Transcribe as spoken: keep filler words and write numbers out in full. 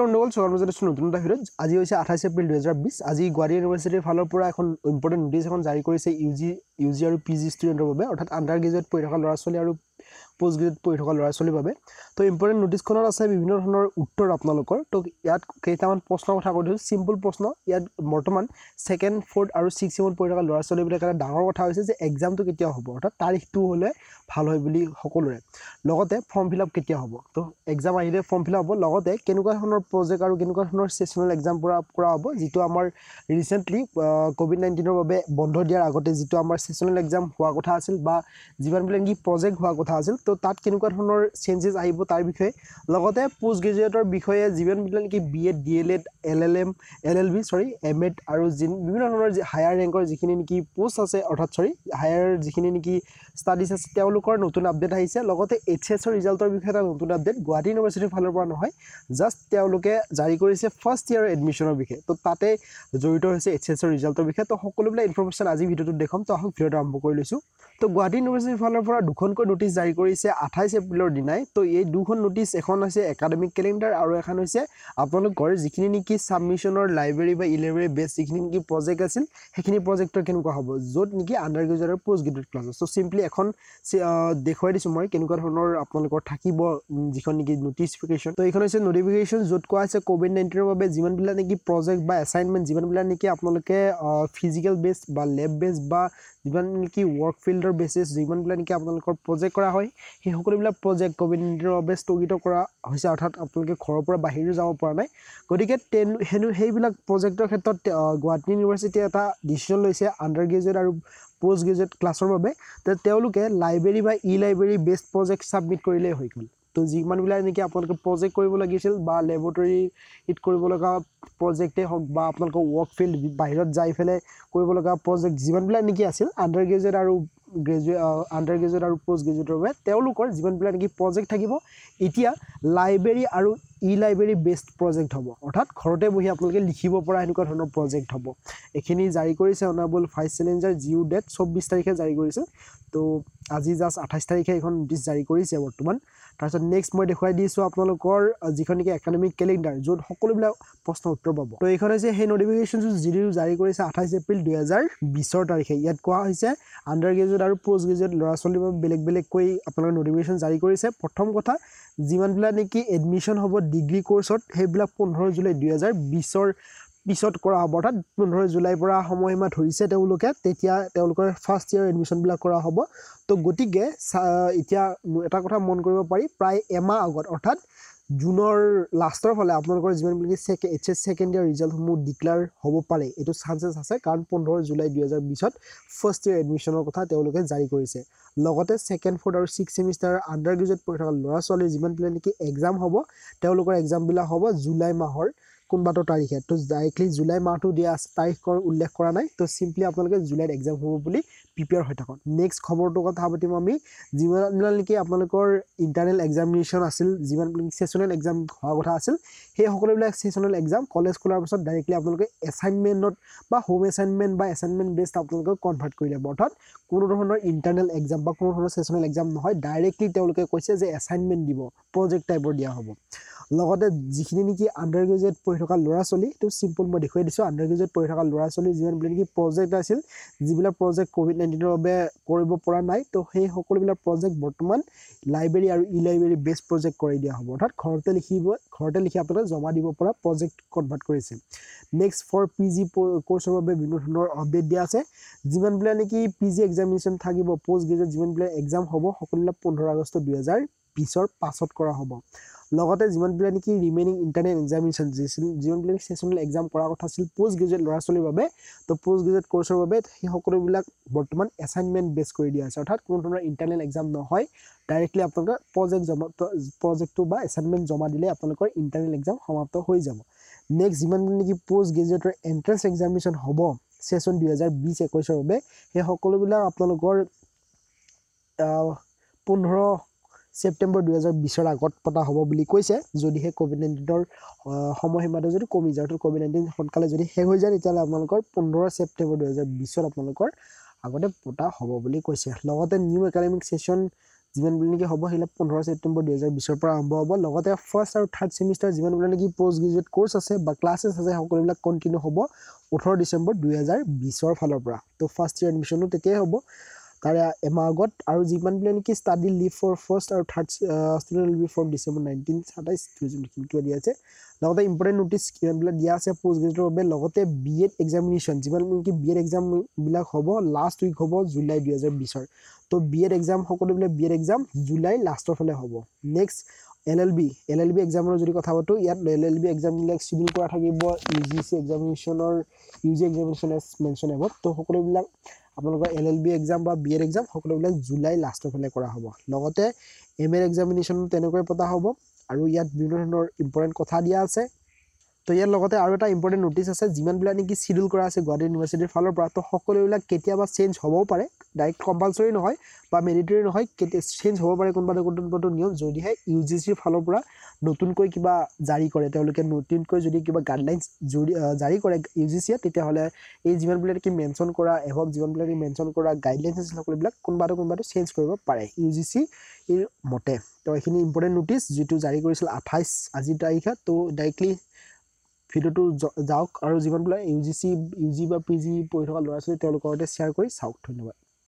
গণ্ডগোল সবার মাঝে নতুন এটা ভিডিও আজি হইছে আঠাইশ এপ্রিল দুই হাজার বিশ আজি গুৱাহাটী ইউনিভার্সিটিৰ ফালৰ পৰা এখন ইম্পৰ্টেন্ট নোটিছ এখন জাৰি কৰিছে ইউজি ইউজি আৰু পিজি ষ্টুডেন্টৰ বাবে অৰ্থাৎ আন্ডাৰ গ্ৰেজুৱেট পঢ়ি থকা ল'ৰা ছোৱালী আৰু পোষ্ট গ্ৰেজুৱেট পঢ়ি থকা ল'ৰা ছোৱালী বাবে তো ইম্পৰ্টেন্ট নোটিছখনৰ আছে বিভিন্ন ধৰণৰ উত্তৰ আপোনালোকৰ তো ইয়াত কেইটামান প্ৰশ্নৰ কথা কৈছো সিম্পল প্ৰশ্ন ইয়াত বৰ্তমান সেকেন্ড ফৰ্থ আৰু ছিক্স সিমত পঢ়ি থকা ল'ৰা ছোৱালীৰ বাবে এটা ডাঙৰ কথা হৈছে যে এক্সামটো কেতিয়া হ'ব অৰ্থাৎ তাৰিখটো হলে ভাল হয় বুলি সকলোৰে লগতে ফৰ্ম ফিল আপ কেতিয়া হ'ব তো এক্সাম আহিলে ফৰ্ম ফিল আপ হ'ব লগতে কেনেকুৱা ধৰণৰ project আৰু কেনেকুৱা ধৰণৰ সেশনাল এক্সাম পুৰা কৰা হ'ব যেটো আমাৰ ৰিসেন্টলি কোভিড নাইনটিন ৰ বাবে বন্ধ দিয়াৰ আগতে যেটো আমাৰ সেশনাল এক্সাম হোৱা কথা আছিল বা জীৱন প্লেন কি project হোৱা কথা আছিল তো তাত কেনেকুৱা ধৰণৰ চেঞ্জেস আহিব তাৰ বিষয়ে লগতে পোষ্ট গ্ৰেজুৱেটৰ বিষয়ে জীৱন প্লেন কি BEd D.El.Ed LLM LLB sorry M Ed আৰু বিভিন্ন ধৰণৰ হায়াৰ ৰেংকৰ যিখিনি নেকি পোষ্ট আছে অৰ্থাৎ সৰি হায়াৰ যিখিনি নেকি ষ্টাডিজ আছে তেওঁলোকৰ নতুন আপডেট আহিছে লগতে এইচএছৰ ৰিজাল্টৰ বিষয়ে এটা নতুন আপডেট গুৱাহাটী ইউনিভাৰ্চিটিৰ ফালৰ পৰা নহয় জাস্ট তেওঁলোকে জাৰি কৰিছে ফার্স্ট ইয়াৰ এডমিশনৰ বিষয়ে তো তাতে জড়িত হৈছে এইচএছৰ ৰিজাল্টৰ বিষয়ে তো সকলোবিলাক ইনফৰমেশন আজি ভিডিওটো দেখাম তো আহক ভিডিওটো আৰম্ভ কৰি লৈছো তো গুৱাহাটী ইউনিভাৰ্চিটিৰ ফালৰ পৰা দুখনকৈ নোটিছ জাৰি কৰিছে আঠাইশ এপ্ৰিলৰ দিনাই তো এই দুখন নোটিছ এখন হৈছে একাডেমিক ক্যালেন্ডার আৰু এখন হৈছে আপোনালোকৰ যিখিনি নেকি সাবমিশনৰ লাইব্ৰেৰী বা ইলাইব্ৰেৰী বেস যিখিনি নেকি প্ৰজেক্ট আছিল হেখিনি প্ৰজেক্টৰ কেনেকুৱা হ'ব যত নেকি আন্ডাৰ গ্ৰেজুৱেট আৰু post graduate class so simply এখন দেখুৱাই দিছো মই কেনেকুৱা ধৰণৰ আপোনালোকৰ থাকিব যিখন নেকি নোটিফিকেশন তো এইখন হৈছে নোটিফিকেশন যত কোৱা আছে কোভিড নাইনটিন ৰ বাবে জীৱন বিলা নেকি প্ৰজেক্ট বা এছাইনমেন্ট জীৱন বিলা নেকি আপোনালোকে ফিজিক্যাল বেস বা ল্যাব বেস বা জীৱন নেকি ওয়ার্ক ফিল্ডৰ বেসিস জীৱন বিলা নেকি আপোনালোকৰ প্ৰজেক্ট কৰা হয় এই সকলোবিলাক প্ৰজেক্ট কোভিড নাইনটিন ৰ বাবে স্থগিত কৰা হৈছে অৰ্থাৎ আপোনালোকে ঘৰৰ পৰা বাহিৰ যাব পৰা নাই গতিকে হেনু হেইবিলাক প্ৰজেক্টৰ ক্ষেত্ৰত গুৱাহাটী ইউনিভাৰ্চিটি এটা ডিসিশন লৈছে আন্ডাৰ গ্ৰেজুৱেট আৰু পোষ্ট গ্ৰেজুৱেট ক্লাছৰ বাবে তে তেওঁলোকে লাইব্ৰেৰী বা ই লাইব্ৰেৰী বেস প্ৰজেক্ট সাবমিট কৰিলে হৈ গ'ল তো জিমানবিলা নেকি আপোনালোকে প্ৰজেক্ট কৰিব লাগিছিল বা ল্যাবৰেটৰী ইট কৰিব লগা প্ৰজেক্টে হক বা আপোনালোকৰ ওয়ার্ক ফিল্ড বাহিৰত যাই ফেলে কৰিব লগা প্ৰজেক্ট জিমানবিলা নেকি আছিল আন্ডাৰ গ্ৰেজুৱেট আৰু গ্ৰেজুৱেট আন্ডাৰ গ্ৰেজুৱেট আৰু পোষ্ট গ্ৰেজুৱেটৰ বাবে তেওঁলোকৰ জিমানবিলা নেকি প্ৰজেক্ট থাকিব এতিয়া লাইব্ৰেৰী আৰু ই লাইব্ৰেৰী বেস প্ৰজেক্ট হ'ব অৰ্থাৎ ঘৰতে বহি আপোনালোকে লিখিব পৰা এনেকুৱা ধৰণৰ প্ৰজেক্ট হ'ব এখিনি জাৰি কৰিছে অনাবল ফাইভ চেলেঞ্জাৰ জিউ ডেট চৌব্বিছ তাৰিখে জাৰি কৰিছে তো আজি জাস্ট আঠাইশ তাৰিখে এখন নোটিছ জাৰি কৰিছে বৰ্তমান তাৰছত নেক্সট মই দেখুৱাই দিছো আপোনালোকৰ যিখন নেকি একাডেমিক ক্যালেন্ডার যত সকলোবিলা প্ৰশ্ন উত্তৰ পাব তো এইখন হৈছে হে নোটিফিকেশনটো জিউ জাৰি কৰিছে আঠাইশ এপ্ৰিল দুই হাজাৰ বিশ ৰ তাৰিখে ইয়াত কোৱা হৈছে আন্ডাৰ গ্ৰেজুৱেট আৰু পোষ্ট গ্ৰেজুৱেট ল'ৰা ছোৱালীৰ বাবে বেলেগ বেলেগ কৈ আপোনালোকৰ নোটিফিকেশন জাৰি কৰিছে প্ৰথম কথা জিমানবিলা নেকি এডমিশন হ'ব ডিগ্রি কোর্সত হেবিলা পোন্ধৰ জুলাই দুই হাজাৰ বিশ ৰ পিছত কৰা হ'ব অৰ্থাৎ পোন্ধৰ জুলাই পৰা সময়মা ধৰিছে তেওঁলোকে তেতিয়া তেওঁলোকৰ ফার্স্ট ইয়াৰ এডমিশন বিলা কৰা হ'ব তো গতিকে এতিয়া এটা কথা মন কৰিব পাৰি প্ৰায় এমা আগত অৰ্থাৎ জুনৰ লাষ্টৰ ফলে আপোনালোকৰ জিমান বিলা সেকে এইচএস সেকেন্ড ইয়াৰ ৰিজাল্ট মু ডিক্লেয়াৰ হ'ব পাৰে এটো চান্সেস আছে কাৰণ পোন্ধৰ জুলাই দুই হাজাৰ বিশ ত ফার্স্ট ইয়াৰ এডমিশনৰ কথা তেওঁলোকে জাৰি কৰিছে লগতে সেকেন্ড ফোর্থ আৰু ছিক্স সেমিস্টাৰৰ আন্ডাৰ গ্ৰেজুৱেট পঢ়ি থকা ল'ৰা ছোৱালী জিমান বিলা নেকি এক্সাম হ'ব তেওঁলোকৰ এক্সাম বিলা হ'ব জুলাই মাহৰ কোনবাটো তাৰিখে তো ডাইৰেক্টলি জুলাই মাহটো দিয়া তাৰিখৰ উল্লেখ কৰা নাই তো সিম্পলি আপোনালোকে জুলাইত এক্সাম হ'ব বুলি প্ৰিপেয়াৰ হৈ থাকক নেক্সট খবৰটো কথা পাতিম আমি জিমান নেকি আপোনালোকৰ ইন্টারনেল এক্সামিনেশন আছিল জিমান সেশনাল এক্সাম হোৱা কথা আছিল সেই সকলোবিলা সেশনাল এক্সাম কলেজ খোলাৰ পিছত ডাইৰেক্টলি আপোনালোকে এছাইনমেন্টত বা হোম এছাইনমেন্ট বা এছাইনমেন্ট বেসড আপোনালোকে কনভার্ট কৰি লব অৰ্থাৎ কোনো ধৰণৰ ইন্টারনেল এক্সাম বা কোনো ধৰণৰ সেশনাল এক্সাম নহয় ডাইৰেক্টলি তেওঁলোকে কৈছে যে এছাইনমেন্ট দিব প্ৰজেক্ট টাইপৰ দিয়া হ'ব লগতে যিখিনি নেকি আন্ডাৰ গ্ৰেজুৱেট পঢ়ি থকা ল'ৰা ছোৱালী তো সিম্পল মই দেখুৱাই দিছো আন্ডাৰ গ্ৰেজুৱেট পঢ়ি থকা ল'ৰা ছোৱালী জীৱন প্লেন কি প্ৰজেক্ট আছিল যিবিলা প্ৰজেক্ট কোভিড নাইনটিন ৰ বাবে কৰিব পৰা নাই তো সেই সকলোবিলা প্ৰজেক্ট বৰ্তমান লাইব্ৰেৰী আৰু ই লাইব্ৰেৰী বেস প্ৰজেক্ট কৰি দিয়া হ'ব অৰ্থাৎ ঘৰতে লিখিব ঘৰতে লিখি আপোনালোকে জমা দিব পৰা প্ৰজেক্ট কনভার্ট কৰিছে নেক্সট ফৰ পিজি কোর্সৰ বাবে বিভিন্ন ধৰণৰ আপডেট দিয়া আছে জীৱন প্লেন কি পিজি এক্সামিনেশন থাকিব পোষ্ট গ্ৰেজুৱেট জীৱন প্লেন এক্সাম হ'ব সকলোবিলা পোন্ধৰ আগষ্ট দুই হাজাৰ বিশ ৰ পাছত কৰা হ'ব লগতে জিমান বিলা নেকি ৰিমেইনিং ইন্টারনেল এক্সামিনেশন যেছিল জিমান বিলা সেশনাল এক্সাম কৰা কথা আছিল পোষ্ট গ্ৰেজুৱেট ল'ৰা ছোৱালীৰ বাবে তো পোষ্ট গ্ৰেজুৱেট কোর্সৰ বাবে এই সকলোবিলাক বৰ্তমান এছাইনমেন্ট বেস কৰি দিয়া আছে অৰ্থাৎ কোনো ধৰণৰ ইন্টারনেল এক্সাম নহয় ডাইৰেক্টলি আপোনালোকৰ প্ৰজেক্ট জমা প্ৰজেক্টটো বা এছাইনমেন্ট জমা দিলে আপোনালোকৰ ইন্টারনেল এক্সাম সমাপ্ত হৈ যাব নেক্সট জিমান বিলা নেকি পোষ্ট গ্ৰেজুৱেটৰ এন্ট্ৰেন্স এক্সামিনেশন হ'ব সেশন দুই হাজাৰ বিশ একৈশ ৰ বাবে এই সকলোবিলাক আপোনালোকৰ পোন্ধৰ ছেপ্টেম্বৰ দুই হাজাৰ বিশ ৰ আগত পতা হ'ব বুলি কৈছে যদিহে কোভিড নাইনটিন ৰ সময়সীমাটো যদি কমি যায় অৰ্থাৎ কোভিড নাইনটিন সোনকালে যদি শেষ হৈ যায় তেতিয়া আপোনালোকৰ পোন্ধৰ ছেপ্টেম্বৰ দুই হাজাৰ বিশ ৰ আপোনালোকৰ আগতে পতা হ'ব বুলি কৈছে লগতে নিউ একাডেমিক সেশন जीवन बुलेटिन हम हिला पंद्रह सेप्टेम्बर दुहजार बीस पर आरम्भ हम लगते फर्स्ट और थार्ड सेमिस्टार जीवन बुलेटिन कि पोस्ट ग्रेजुएट कोर्स आसे बा क्लासेस आसे हकलबला कंटिन्यू हम अठारह डिसेम्बर दुहजार बीस फलर। तो फर्स्ट इयर एडमिशन तक हम तारे एम आगत और जीवन बुलेटिन कि स्टाडी लीव फॉर फर्स्ट और third student will be from December nineteen सत्ताईस क्या दिया है इम्पोर्टेन्ट नोटिस दिया पोस्ट ग्रेजुएटर बी एड एग्जामिनेशन जीवन बुलेटिन कि बी एड एग्जाम हम लास्ट उइक हम जुलाई दुहजार बीस। तो बी एड एग्जाम सकते बी एड एग्जाम जुलाई लास्टर फले हम। Next L L B L L B exam जो कथ पातो इतना L L B exam civil करा थी U G C examination U G examination as mention above. तो सकते अपने L L B exam B Ed exam सकते जुलाई लास्टर फले हम एम एड एग्जामिनेशन तैनक पता हम और इतना विभिन्न धरण इम्पोर्टेन्ट कथा दिया। तो इतना और एक इम्पोर्टेन्ट नोटिस आसे जिमान बिला निकी शिड्यूल करा आसे गुवाहाटी यूनिवर्सिटीर फालर परा। तो सकलोबिला केतियाबा चेंज हबो पारे डायरेक्ट कम्पालसरी नहय बा मेरिटरी नहय केते चेंज हबो पारे कोनबा कोनबा नियम जदिहे यूजीसीर फालर परा नतुनकै किबा जारी करे तेलके नतुनकै जदि किबा गाइडलाइन्स जारी करे यूजीसीए तेते हले ए जिमान बिला निकी मेनशन करा एभक जिमान बिला निकी मेनशन करा गाइडलाइन्स सकलोबिला कोनबा कोनबा चेंज करिब पारे यूजीसी एर मते। तो एखिनि इम्पोर्टेन्ट नोटिस जितु जारी करिसिल अट्ठाईस आजि तारिखा। तो डायरेक्टली भिडिओ जाओक और जीवन बोला U G C U G P G पढ़ी थका लड़ा छोटे शेयर कर चाओक। धन्यवाद।